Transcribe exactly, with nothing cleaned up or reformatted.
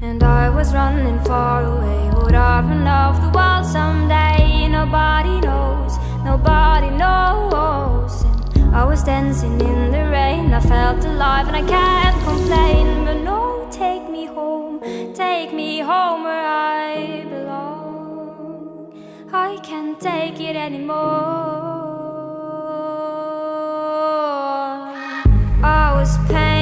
And I was running far away. Would I run off the world someday? Nobody knows, nobody knows. And I was dancing in the rain. I felt alive and I can't complain. But no, take me home, take me home where I belong. I can't take it anymore. I was pained.